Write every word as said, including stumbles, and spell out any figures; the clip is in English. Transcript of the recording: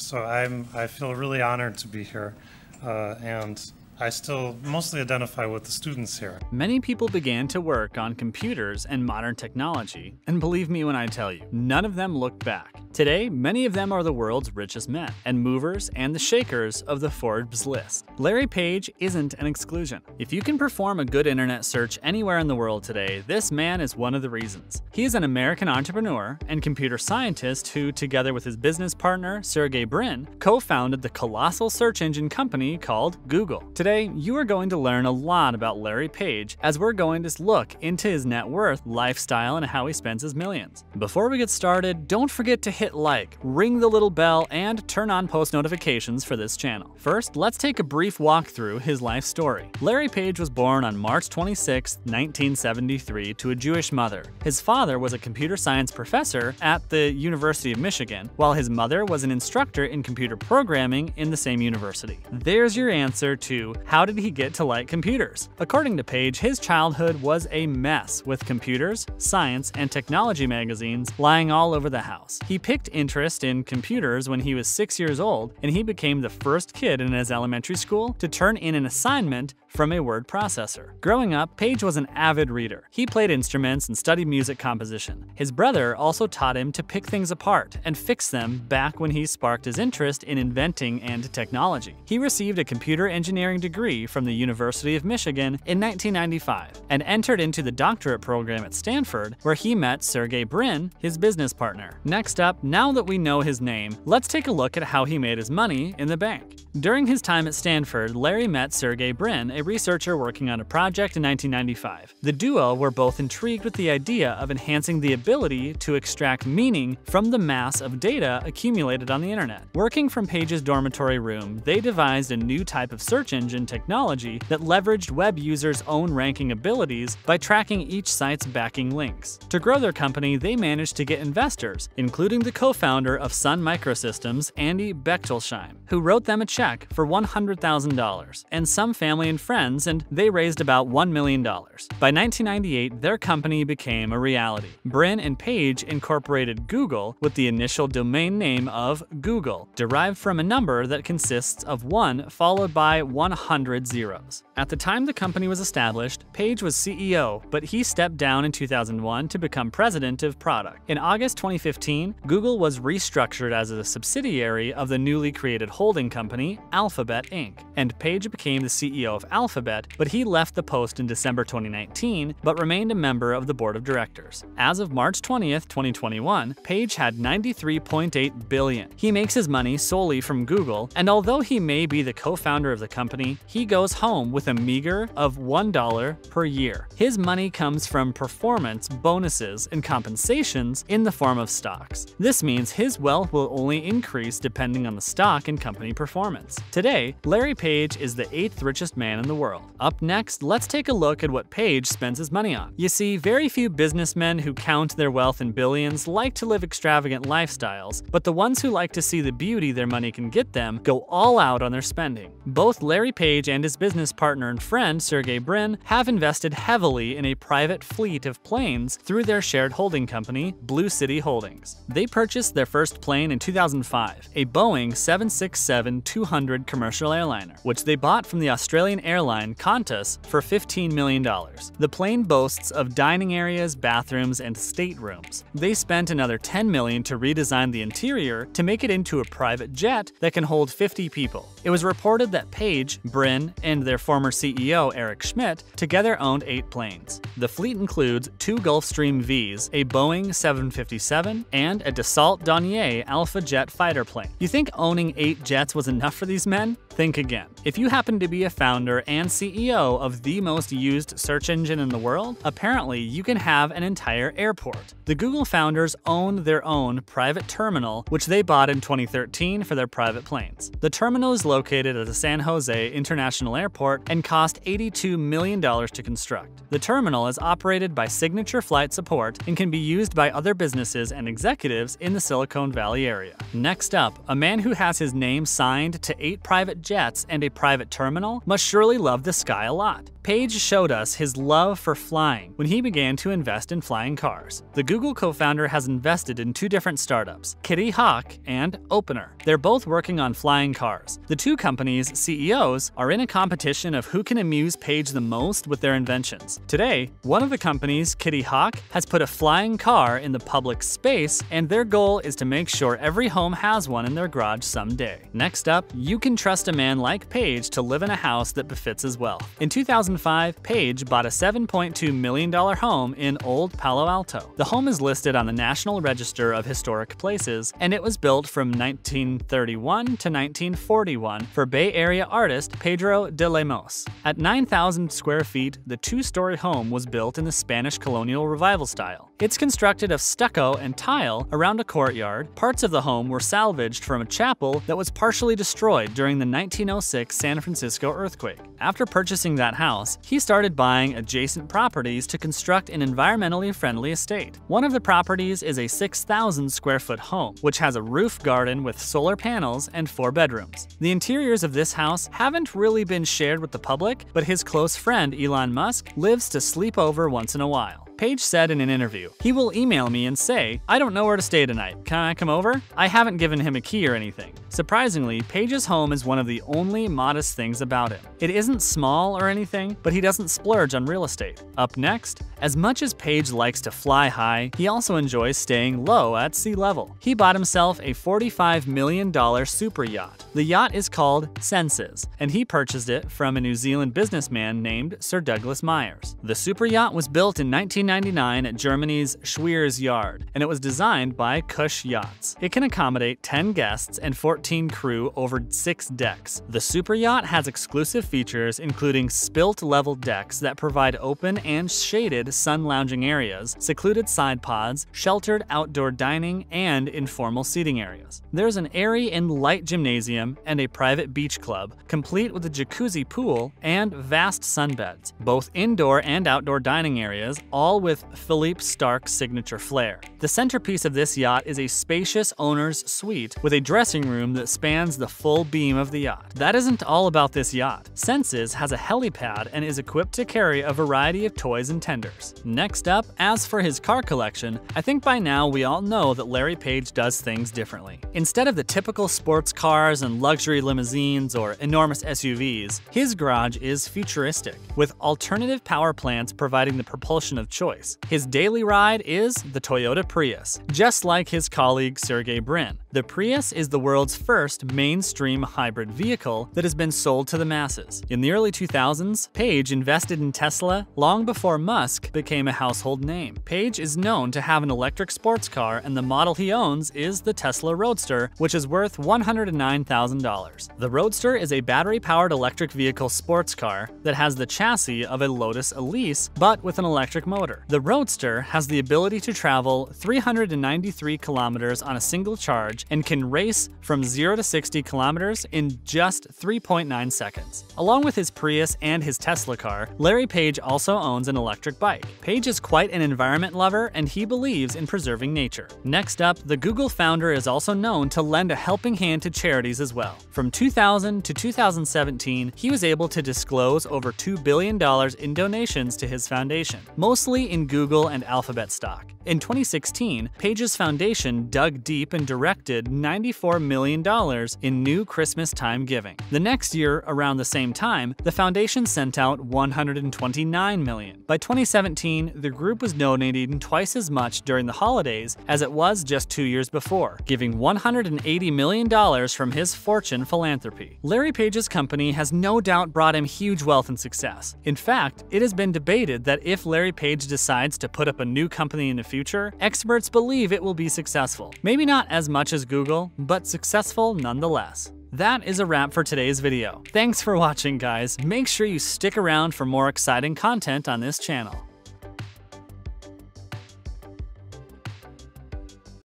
So I'm, I feel really honored to be here, uh, and I still mostly identify with the students here. Many people began to work on computers and modern technology, and believe me when I tell you, none of them looked back. Today, many of them are the world's richest men, and movers and the shakers of the Forbes list. Larry Page isn't an exclusion. If you can perform a good internet search anywhere in the world today, this man is one of the reasons. He is an American entrepreneur and computer scientist who, together with his business partner, Sergey Brin, co-founded the colossal search engine company called Google. Today, Today, you are going to learn a lot about Larry Page as we're going to look into his net worth, lifestyle, and how he spends his millions. Before we get started, don't forget to hit like, ring the little bell, and turn on post notifications for this channel. First, let's take a brief walk through his life story. Larry Page was born on March twenty-sixth, nineteen seventy-three to a Jewish mother. His father was a computer science professor at the University of Michigan, while his mother was an instructor in computer programming in the same university. There's your answer to how did he get to like computers? According to Page, his childhood was a mess with computers, science, and technology magazines lying all over the house. He picked interest in computers when he was six years old, and he became the first kid in his elementary school to turn in an assignment from a word processor. Growing up, Page was an avid reader. He played instruments and studied music composition. His brother also taught him to pick things apart and fix them back when he sparked his interest in inventing and technology. He received a computer engineering degree from the University of Michigan in nineteen ninety-five and entered into the doctorate program at Stanford, where he met Sergey Brin, his business partner. Next up, now that we know his name, let's take a look at how he made his money in the bank. During his time at Stanford, Larry met Sergey Brin, a researcher working on a project in nineteen ninety-five. The duo were both intrigued with the idea of enhancing the ability to extract meaning from the mass of data accumulated on the internet. Working from Page's dormitory room, they devised a new type of search engine technology that leveraged web users' own ranking abilities by tracking each site's backing links. To grow their company, they managed to get investors, including the co-founder of Sun Microsystems, Andy Bechtelsheim, who wrote them a check for one hundred thousand dollars, and some family and friends, and they raised about one million dollars. By nineteen ninety-eight, their company became a reality. Brin and Page incorporated Google with the initial domain name of Google, derived from a number that consists of one followed by one hundred zeros. At the time the company was established, Page was C E O, but he stepped down in two thousand one to become president of product. In August twenty fifteen, Google was restructured as a subsidiary of the newly created holding company, Alphabet Incorporated, and Page became the C E O of Alphabet, but he left the post in December twenty nineteen, but remained a member of the board of directors. As of March twentieth, twenty twenty-one, Page had ninety-three point eight billion dollars. He makes his money solely from Google, and although he may be the co-founder of the company, he goes home with a meager of one dollar per year. His money comes from performance, bonuses, and compensations in the form of stocks. This means his wealth will only increase depending on the stock and company performance. Today, Larry Page is the eighth richest man in the world. Up next, let's take a look at what Page spends his money on. You see, very few businessmen who count their wealth in billions like to live extravagant lifestyles, but the ones who like to see the beauty their money can get them go all out on their spending. Both Larry Page and his business partner and friend, Sergey Brin, have invested heavily in a private fleet of planes through their shared holding company, Blue City Holdings. They purchased their first plane in two thousand five, a Boeing seven sixty-seven two hundred commercial airliner, which they bought from the Australian airline Qantas for fifteen million dollars. The plane boasts of dining areas, bathrooms, and staterooms. They spent another ten million dollars to redesign the interior to make it into a private jet that can hold fifty people. It was reported that Page, Brin, and their former C E O, Eric Schmidt, together owned eight planes. The fleet includes two Gulfstream Vs, a Boeing seven fifty-seven, and a Dassault Dornier Alpha Jet fighter plane. You think owning eight jets was enough for these men? Think again. If you happen to be a founder and C E O of the most used search engine in the world, apparently you can have an entire airport. The Google founders own their own private terminal, which they bought in twenty thirteen for their private planes. The terminal is located at the San Jose International Airport and cost eighty-two million dollars to construct. The terminal is operated by Signature Flight Support and can be used by other businesses and executives in the Silicon Valley area. Next up, a man who has his name signed to eight private jets and a private terminal must surely love the sky a lot. Page showed us his love for flying when he began to invest in flying cars. The Google co-founder has invested in two different startups, Kitty Hawk and Opener. They're both working on flying cars. The two companies' C E Os are in a competition of who can amuse Page the most with their inventions. Today, one of the companies, Kitty Hawk, has put a flying car in the public space, and their goal is to make sure every home has one in their garage someday. Next up, you can trust a man like Page to live in a house that befits his wealth. In two thousand five, Page bought a seven point two million dollar home in Old Palo Alto. The home is listed on the National Register of Historic Places, and it was built from nineteen thirty-one to nineteen forty-one for Bay Area artist Pedro de Lemos. At nine thousand square feet, the two-story home was built in the Spanish colonial revival style. It's constructed of stucco and tile around a courtyard. Parts of the home were salvaged from a chapel that was partially destroyed during the nineteen oh six San Francisco earthquake. After purchasing that house, he started buying adjacent properties to construct an environmentally friendly estate. One of the properties is a six thousand square foot home, which has a roof garden with solar panels and four bedrooms. The interiors of this house haven't really been shared with the public, but his close friend Elon Musk lives to sleep over once in a while. Page said in an interview, "He will email me and say, I don't know where to stay tonight. Can I come over?" I haven't given him a key or anything. Surprisingly, Page's home is one of the only modest things about him. It isn't small or anything, but he doesn't splurge on real estate. Up next, as much as Page likes to fly high, he also enjoys staying low at sea level. He bought himself a forty-five million dollar super yacht. The yacht is called Senses, and he purchased it from a New Zealand businessman named Sir Douglas Myers. The super yacht was built in nineteen ninety-nine at Germany's Schweer's yard, and it was designed by Cush Yachts. It can accommodate ten guests and fourteen crew over six decks. The super yacht has exclusive features, including spilt-level decks that provide open and shaded sun-lounging areas, secluded side pods, sheltered outdoor dining, and informal seating areas. There's an airy and light gymnasium and a private beach club, complete with a jacuzzi pool and vast sunbeds, both indoor and outdoor dining areas, all with Philippe Starck's signature flair. The centerpiece of this yacht is a spacious owner's suite with a dressing room that spans the full beam of the yacht. That isn't all about this yacht. Senses has a helipad and is equipped to carry a variety of toys and tenders. Next up, as for his car collection, I think by now we all know that Larry Page does things differently. Instead of the typical sports cars and luxury limousines or enormous S U Vs, his garage is futuristic, with alternative power plants providing the propulsion of choice. His daily ride is the Toyota Prius, just like his colleague Sergey Brin. The Prius is the world's first mainstream hybrid vehicle that has been sold to the masses. In the early two thousands, Page invested in Tesla long before Musk became a household name. Page is known to have an electric sports car, and the model he owns is the Tesla Roadster, which is worth one hundred nine thousand dollars. The Roadster is a battery-powered electric vehicle sports car that has the chassis of a Lotus Elise, but with an electric motor. The Roadster has the ability to travel three hundred ninety-three kilometers on a single charge and can race from zero to sixty kilometers in just three point nine seconds. Along with his Prius and his Tesla car, Larry Page also owns an electric bike. Page is quite an environment lover, and he believes in preserving nature. Next up, the Google founder is also known to lend a helping hand to charities as well. From two thousand to two thousand seventeen, he was able to disclose over two billion dollars in donations to his foundation, mostly in Google and Alphabet stock. In twenty sixteen, Page's foundation dug deep and directed ninety-four million dollars in new Christmas time giving. The next year, around the same time, the foundation sent out one hundred twenty-nine million dollars. By twenty seventeen, the group was donating twice as much during the holidays as it was just two years before, giving one hundred eighty million dollars from his fortune philanthropy. Larry Page's company has no doubt brought him huge wealth and success. In fact, it has been debated that if Larry Page decides to put up a new company in the future, experts believe it will be successful. Maybe not as much as Google, but successful nonetheless. That is a wrap for today's video. Thanks for watching, guys. Make sure you stick around for more exciting content on this channel.